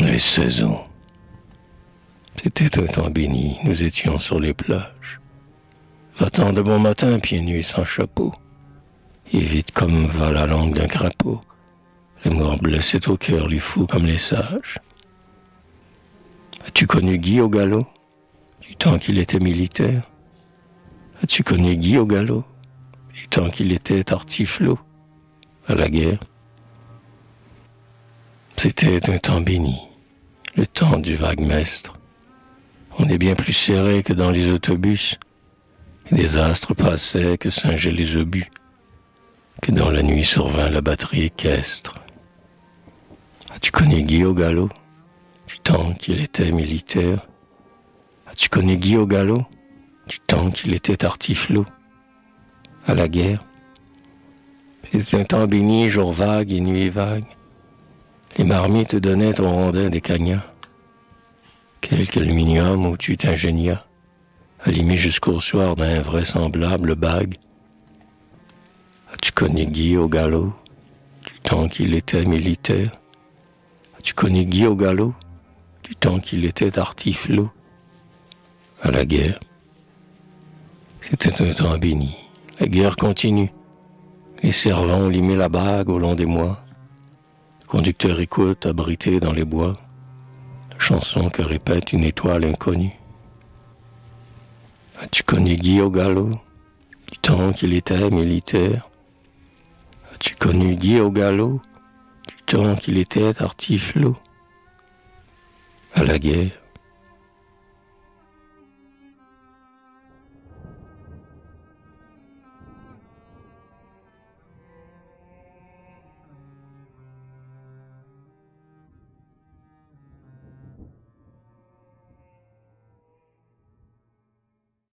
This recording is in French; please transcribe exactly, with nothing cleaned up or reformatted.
Les saisons. C'était un temps béni, nous étions sur les plages. Va-t'en de bon matin, pieds nus et sans chapeau, et vite comme va la langue d'un crapaud, les morts blessés au cœur, les fous comme les sages. As-tu connu Guy au galop, du temps qu'il était militaire? As-tu connu Guy au galop, du temps qu'il était artiflot, à la guerre? C'était un temps béni, le temps du vague-mestre. On est bien plus serré que dans les autobus, et des astres passaient que singeaient les obus, que dans la nuit survint la batterie équestre. As-tu connu Guy au galop, du temps qu'il était militaire? As-tu connu Guy au galop, du temps qu'il était artiflot, à la guerre? C'était un temps béni, jour vague et nuit vague. Les marmites donnaient au rondin des cagnats. Quelque aluminium où tu t'ingénias, allumé jusqu'au soir d'un vraisemblable bague. As-tu connu Guy au galop, du temps qu'il était militaire? As-tu connu Guy au galop, du temps qu'il était artiflot, à la guerre? C'était un temps béni, la guerre continue. Les servants ont limé la bague au long des mois. Le conducteur écoute, abrité dans les bois, la chanson que répète une étoile inconnue. As-tu connu Guy au galop, du temps qu'il était militaire? As-tu connu Guy au galop, du temps qu'il était artiflot, à la guerre?